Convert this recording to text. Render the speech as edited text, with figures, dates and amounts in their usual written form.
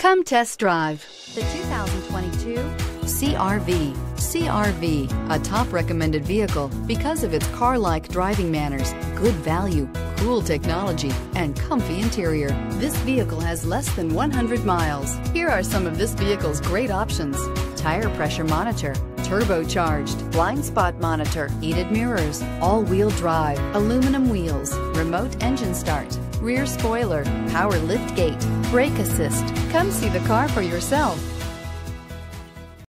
Come test drive the 2022 CR-V. CR-V, a top recommended vehicle because of its car-like driving manners, good value, cool technology, and comfy interior. This vehicle has less than 100 miles. Here are some of this vehicle's great options: tire pressure monitor, turbocharged, blind spot monitor, heated mirrors, all-wheel drive, aluminum wheels, remote engine start, rear spoiler, power liftgate, brake assist. Come see the car for yourself.